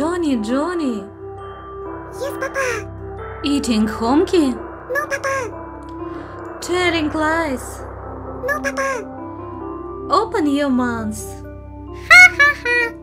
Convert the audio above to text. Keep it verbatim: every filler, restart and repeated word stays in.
Johnny, Johnny. Yes, Papa. Eating Homki? No, Papa. Telling lies? No, Papa. Open your mouth. Ha ha ha.